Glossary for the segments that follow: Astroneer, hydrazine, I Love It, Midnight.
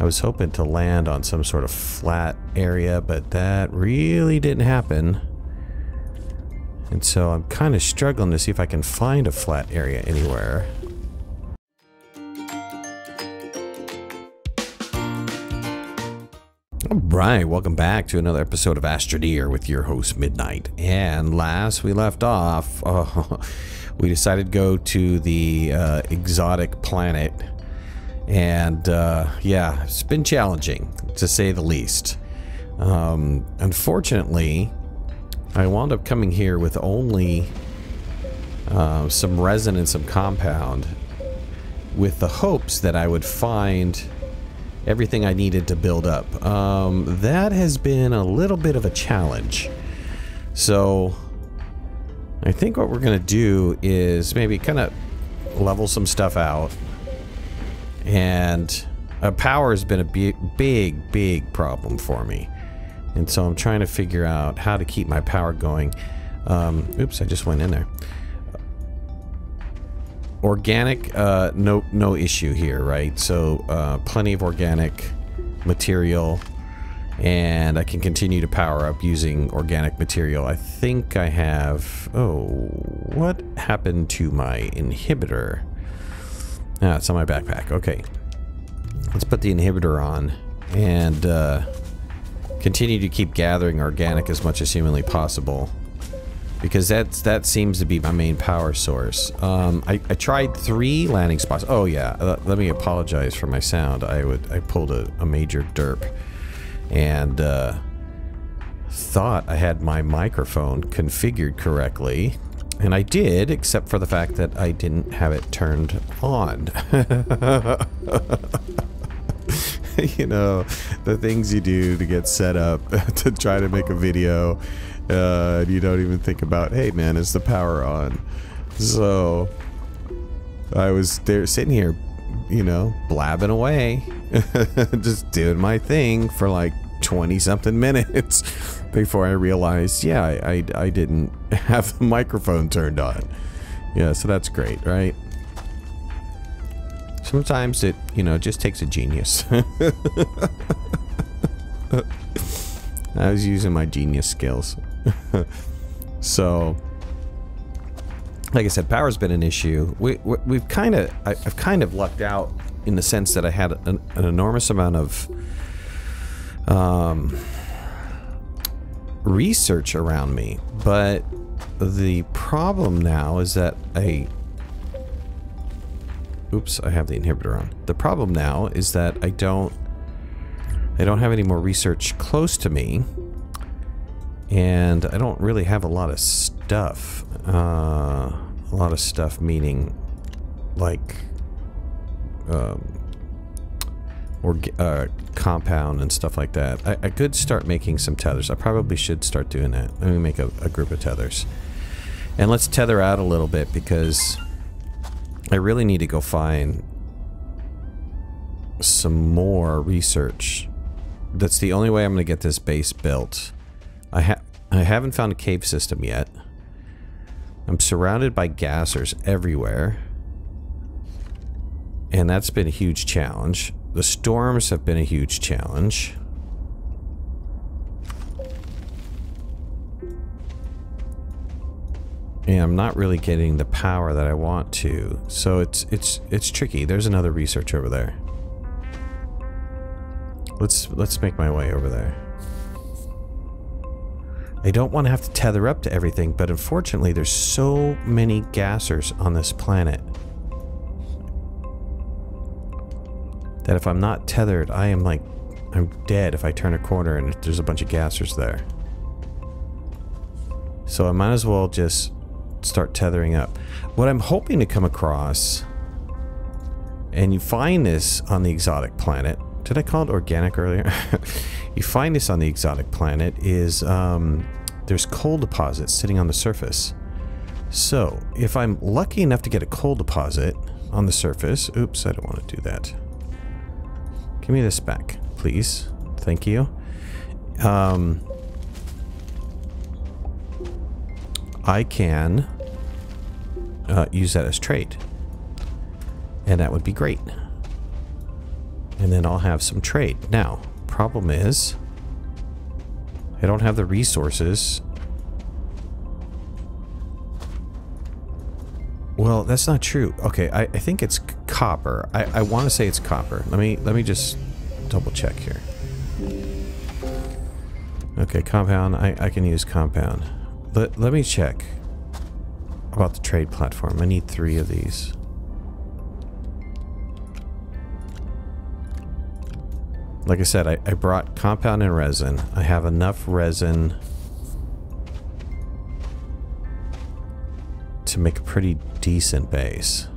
I was hoping to land on some sort of flat area, but that really didn't happen. And so I'm kind of struggling to see if I can find a flat area anywhere. Alright, welcome back to another episode of Astroneer with your host, Midnight. And last we left off, we decided to go to the exotic planet. And yeah, it's been challenging, to say the least. Unfortunately, I wound up coming here with only some resin and some compound, with the hopes that I would find everything I needed to build up. That has been a little bit of a challenge. So I think what we're gonna do is maybe kind of level some stuff out. And power has been a big problem for me. And so I'm trying to figure out how to keep my power going. Oops, I just went in there. Organic, no issue here, right? So plenty of organic material, and I can continue to power up using organic material. I think I have... Oh, what happened to my inhibitor? Ah, it's on my backpack. Okay. Let's put the inhibitor on and continue to keep gathering organic as much as humanly possible, because that seems to be my main power source. I tried 3 landing spots. Oh yeah, let me apologize for my sound. I pulled a major derp and thought I had my microphone configured correctly, and I did, except for the fact that I didn't have it turned on. You know, the things you do to get set up to try to make a video, you don't even think about, hey man, is the power on? So I was there sitting here, you know, blabbing away, just doing my thing for like 20 something minutes before I realized, yeah, I didn't have the microphone turned on. Yeah, so that's great, right? Sometimes it, you know, just takes a genius. I was using my genius skills. So, like I said, power's been an issue. I've kind of lucked out in the sense that I had an enormous amount of research around me. But the problem now is that oops, I have the inhibitor on. The problem now is that I don't have any more research close to me, and I don't really have a lot of stuff. A lot of stuff meaning like compound and stuff like that. I could start making some tethers. I probably should start doing that. Let me make a group of tethers. And let's tether out a little bit, because I really need to go find some more research. That's the only way I'm going to get this base built. I haven't found a cave system yet. I'm surrounded by gassers everywhere, and that's been a huge challenge. The storms have been a huge challenge. And I'm not really getting the power that I want to, so it's tricky. There's another research over there. Let's make my way over there. I don't want to have to tether up to everything, but unfortunately there's so many gassers on this planet that if I'm not tethered, I'm dead if I turn a corner and there's a bunch of gassers there. So I might as well just start tethering up. What I'm hoping to come across, and you find this on the exotic planet, did I call it organic earlier? You find this on the exotic planet is there's coal deposits sitting on the surface. So if I'm lucky enough to get a coal deposit on the surface, oops, I don't want to do that. Give me this back, please. Thank you. I can use that as trade, and that would be great. and then I'll have some trade. Now, problem is, I don't have the resources. Well, that's not true. Okay, I think it's copper. I want to say it's copper. Let me just double check here. Okay, compound. I can use compound. Let me check about the trade platform. I need 3 of these. Like I said, I brought compound and resin. I have enough resin to make a pretty decent base.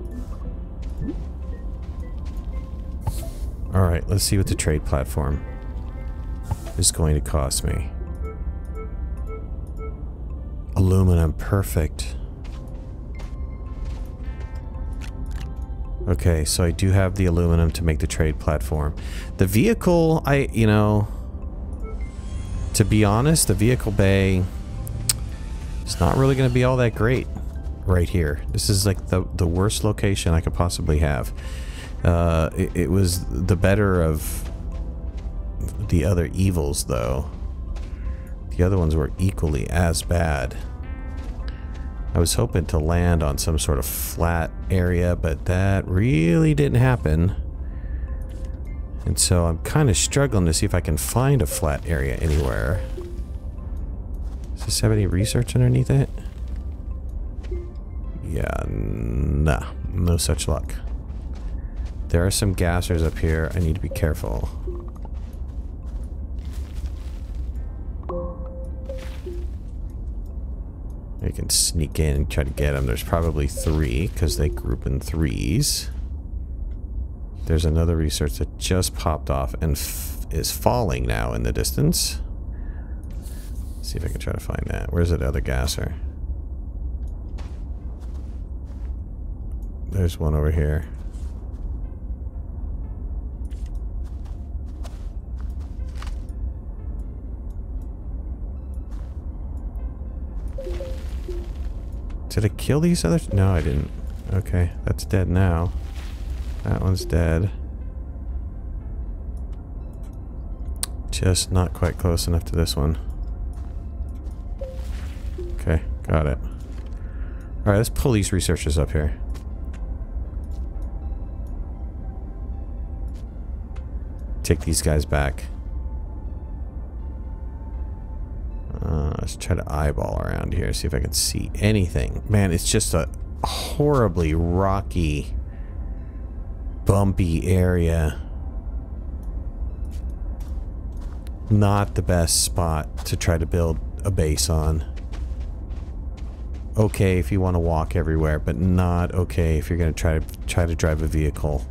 Alright, let's see what the trade platform is going to cost me. Aluminum, perfect. Okay, so I do have the aluminum to make the trade platform. The vehicle, you know, to be honest, the vehicle bay, it's not really going to be all that great. Right here, this is like the worst location I could possibly have. It was the better of the other evils, though. The other ones were equally as bad. I was hoping to land on some sort of flat area, but that really didn't happen, and so I'm kind of struggling to see if I can find a flat area anywhere. Does this have any research underneath it? Yeah, nah, no such luck. There are some gassers up here. I need to be careful. I can sneak in and try to get them. There's probably 3 because they group in 3s. There's another research that just popped off and is falling now in the distance. Let's see if I can try to find that. Where's that other gasser? There's one over here. Did I kill these others? No, I didn't. Okay, that's dead now. That one's dead. Just not quite close enough to this one. Okay, got it. Alright, let's pull these researchers up here. Take these guys back. Let's try to eyeball around here, see if I can see anything. Man, it's just a horribly rocky, bumpy area. Not the best spot to try to build a base on. Okay if you want to walk everywhere, but not okay if you're going to try to drive a vehicle.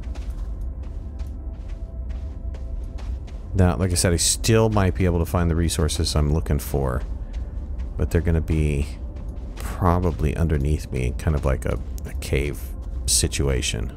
Now, like I said, I still might be able to find the resources I'm looking for, but they're going to be probably underneath me in kind of like a cave situation.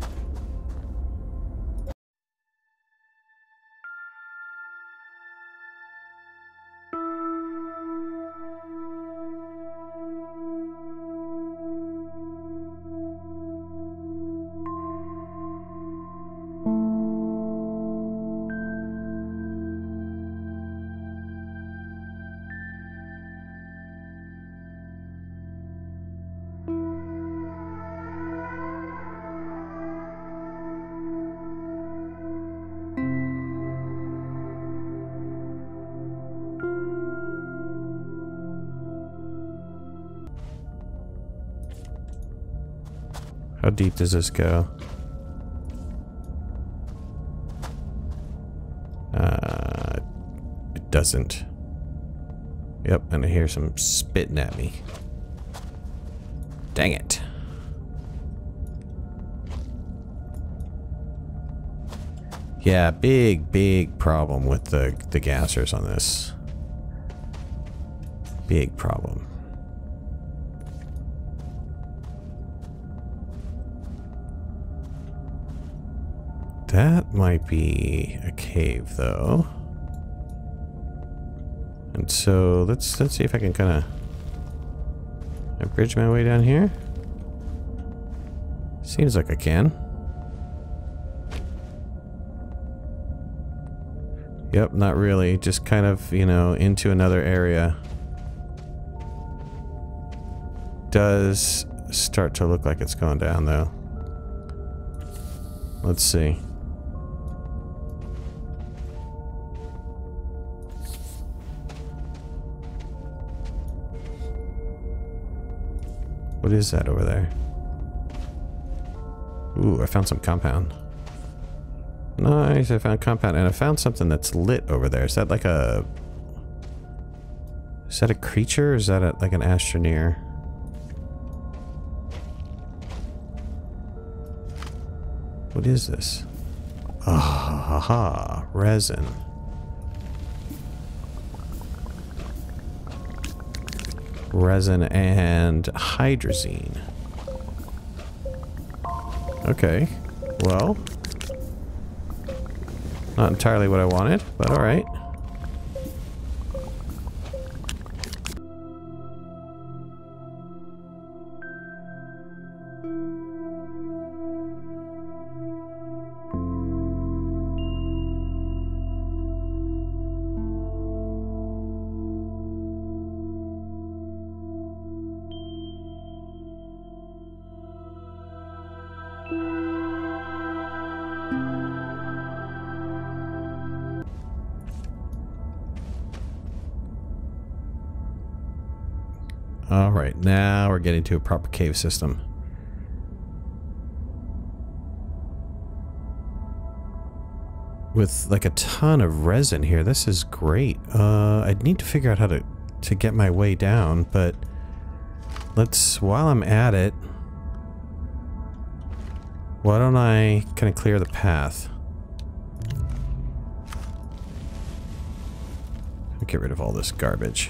How deep does this go? It doesn't. Yep, and I hear some spitting at me. Dang it. Yeah, big problem with the gassers on this. Big problem. That might be a cave, though. And so let's see if I can kind of bridge my way down here. Seems like I can. Yep, not really. Just kind of, you know, into another area. Does start to look like it's going down, though. Let's see. What is that over there? Ooh, I found some compound. Nice, I found compound, and I found something that's lit over there. Is that like a... is that a creature, or is that a, like an Astroneer? What is this? Ah, ha, ha, resin. Resin and hydrazine. Okay, well... not entirely what I wanted, but alright. Alright, now we're getting to a proper cave system. With like a ton of resin here, this is great. I'd need to figure out how to get my way down, but let's, while I'm at it, why don't I kind of clear the path? I'll get rid of all this garbage.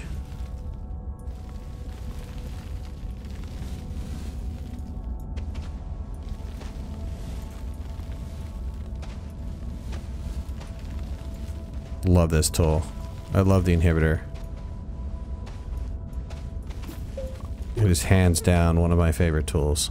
Love this tool. I love the inhibitor. It is hands down one of my favorite tools.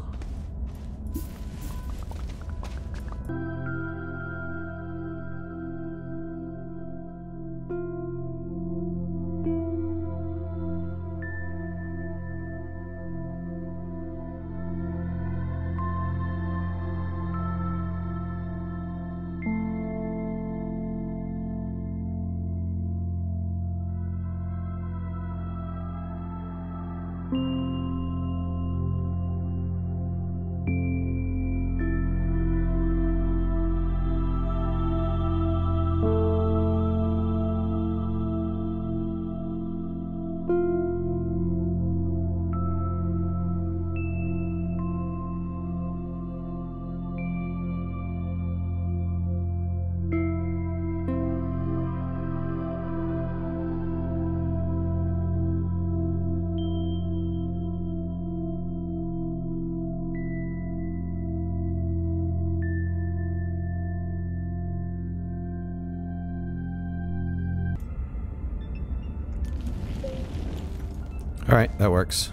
Alright, that works.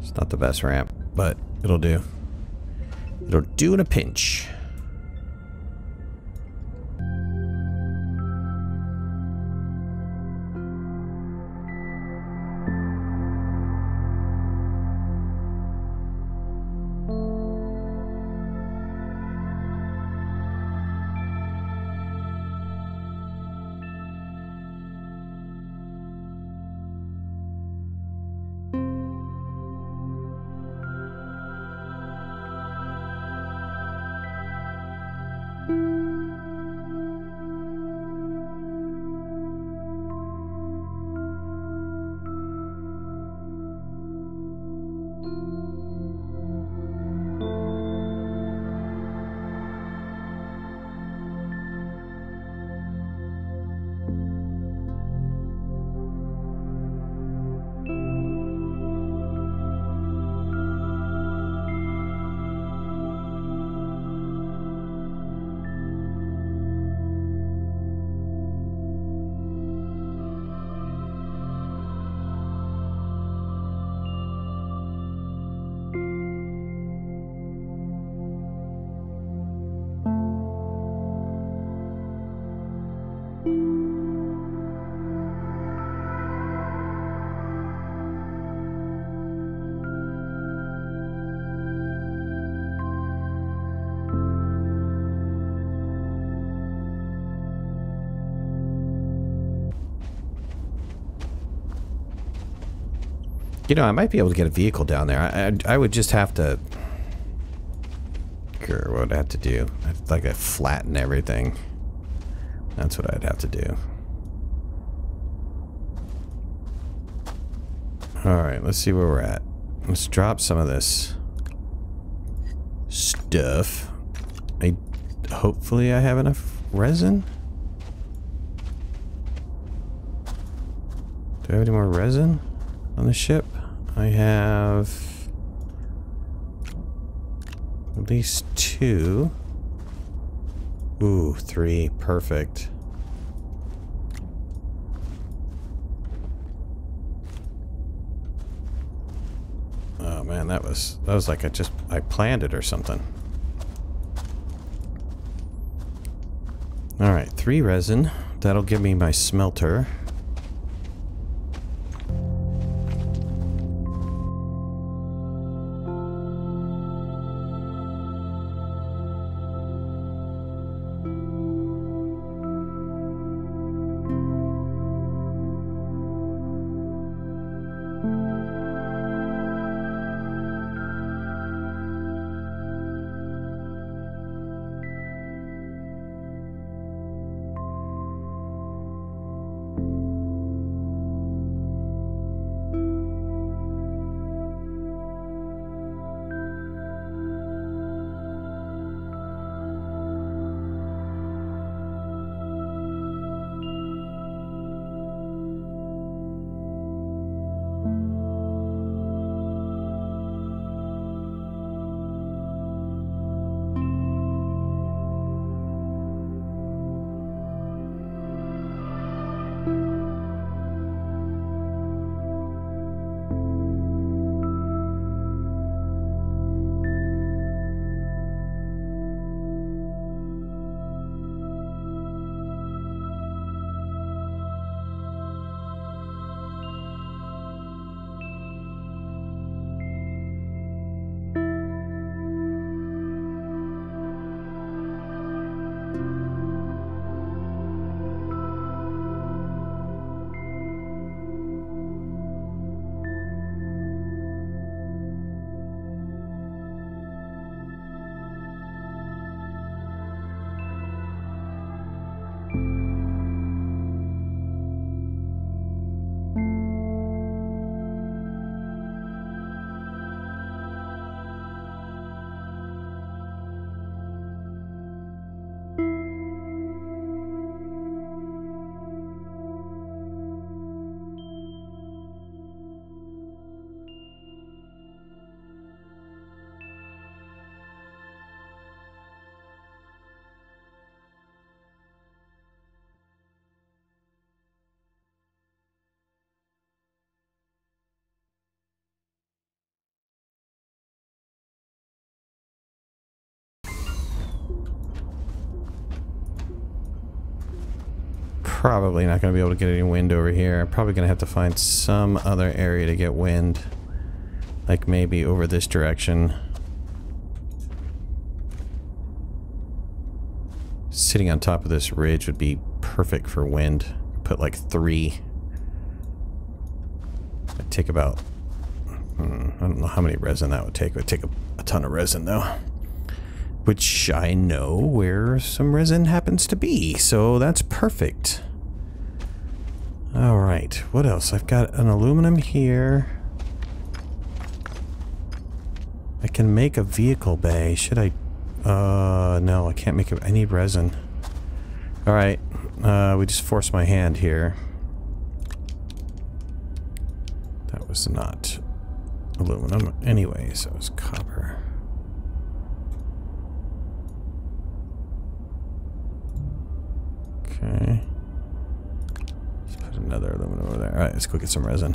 It's not the best ramp, but it'll do. It'll do in a pinch. You know, I might be able to get a vehicle down there. I would just have to... Sure, what would I have to do? I'd like to flatten everything. That's what I'd have to do. Alright, let's see where we're at. Let's drop some of this stuff. Hopefully I have enough resin? Do I have any more resin on the ship? I have at least 2. Ooh, 3. Perfect. Oh man, that was like I planned it or something. All right, 3 resin. That'll give me my smelter. Probably not going to be able to get any wind over here. I'm probably going to have to find some other area to get wind. Like maybe over this direction. Sitting on top of this ridge would be perfect for wind. Put like 3. It'd take about... I don't know how many resin that would take. It would take a ton of resin though. Which I know where some resin happens to be. So that's perfect. Alright, what else? I've got an aluminum here. I can make a vehicle bay. Should I? No, I can't make it. I need resin. Alright, we just forced my hand here. That was not aluminum. Anyways, that was copper. Okay. Let's put another aluminum over there. Alright, let's go get some resin.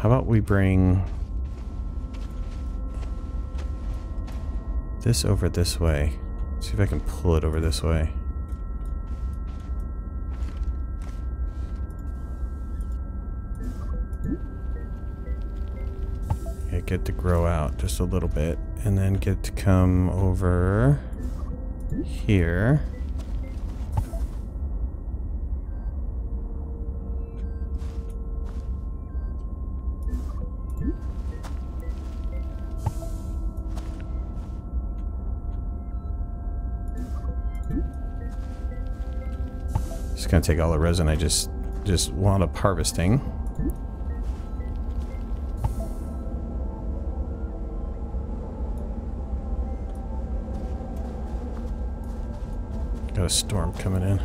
How about we bring this over this way? Let's see if I can pull it over this way. Okay, get to grow out just a little bit and then get to come over here. Just gonna take all the resin I just wound up harvesting. Got a storm coming in.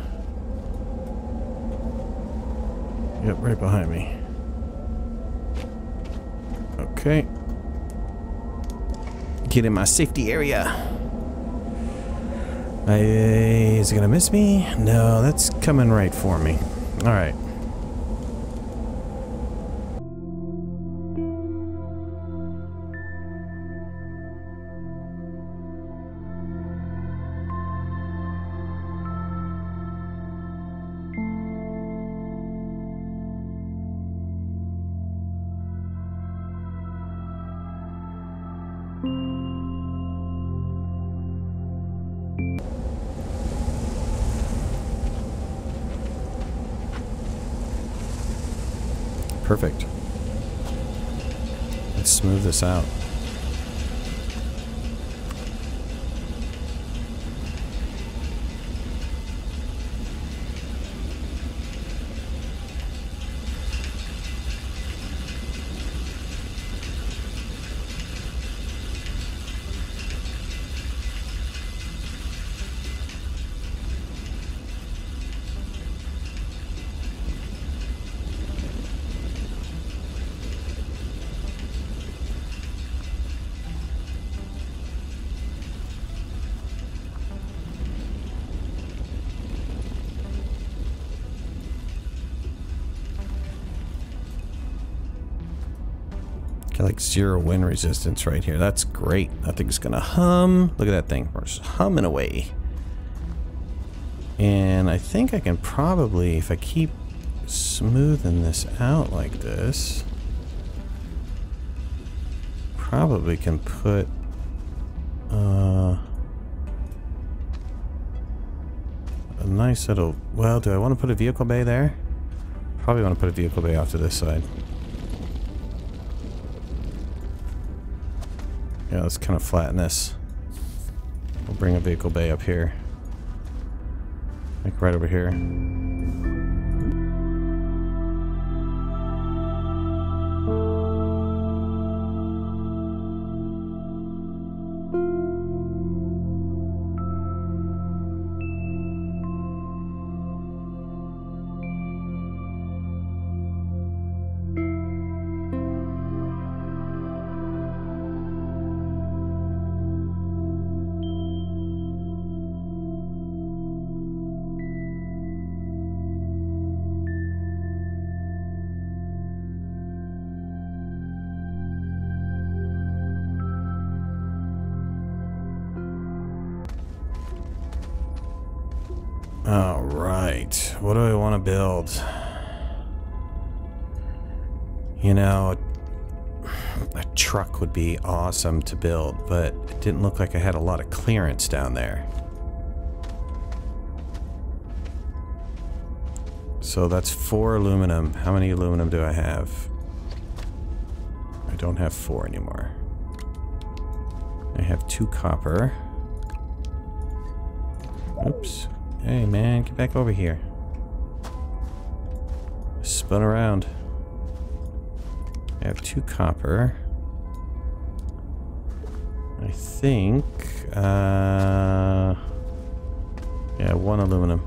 Yep, right behind me. Okay. Get in my safety area. Is it gonna miss me? No, that's coming right for me. All right. Perfect. Let's smooth this out. Got like zero wind resistance right here. That's great. That thing's gonna hum. Look at that thing. We're just humming away. And I think I can probably, if I keep smoothing this out like this, probably can put a nice little, well, do I want to put a vehicle bay there? Probably want to put a vehicle bay off to this side. Yeah, let's kind of flatten this. We'll bring a vehicle bay up here. Like right over here. All right, what do I want to build? You know, a truck would be awesome to build, but it didn't look like I had a lot of clearance down there. So that's 4 aluminum. How many aluminum do I have? I don't have 4 anymore. I have 2 copper. Oops. Hey man, get back over here. Spun around. I have 2 copper. I think, yeah, 1 aluminum.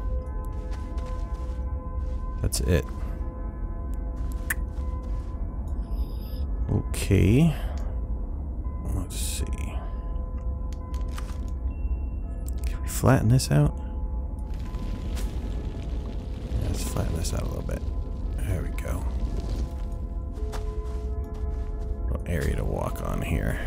That's it. Okay. Let's see. Can we flatten this out? Flatten this out a little bit. There we go. area to walk on here.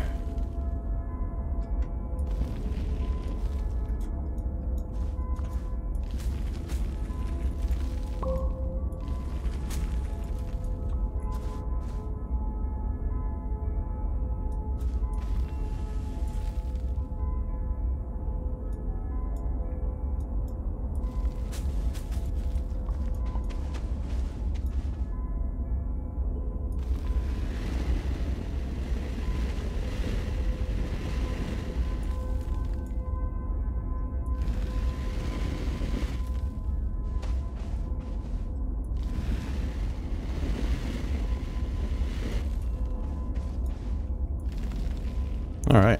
Alright.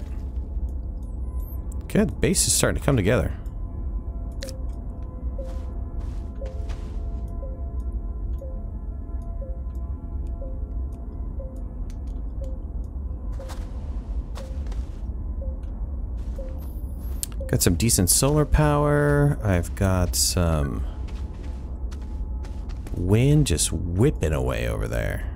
Okay, the base is starting to come together. Got some decent solar power. I've got some wind just whipping away over there.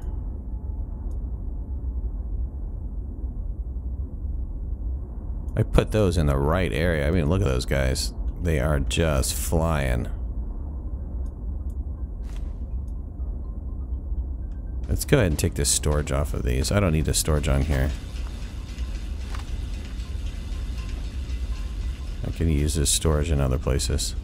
I put those in the right area. I mean, look at those guys. They are just flying. Let's go ahead and take this storage off of these. I don't need the storage on here. I can use this storage in other places.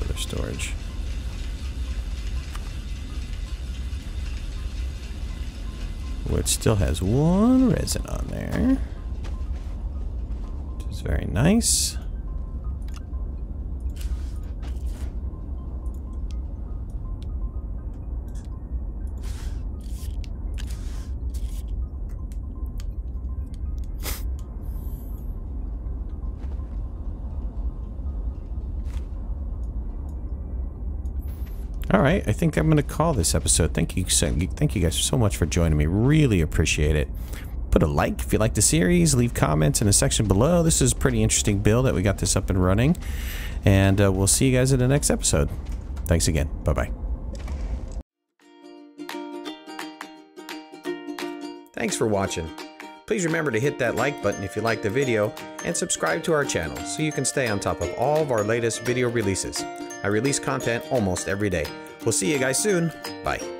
Other storage. Which still has one resin on there. Which is very nice. All right, I think I'm going to call this episode. Thank you guys so much for joining me. Really appreciate it. Put a like if you like the series. Leave comments in the section below. This is a pretty interesting build that we got this up and running. And we'll see you guys in the next episode. Thanks again. Bye-bye. Thanks for watching. Please remember to hit that like button if you like the video and subscribe to our channel so you can stay on top of all of our latest video releases. I release content almost every day. We'll see you guys soon. Bye.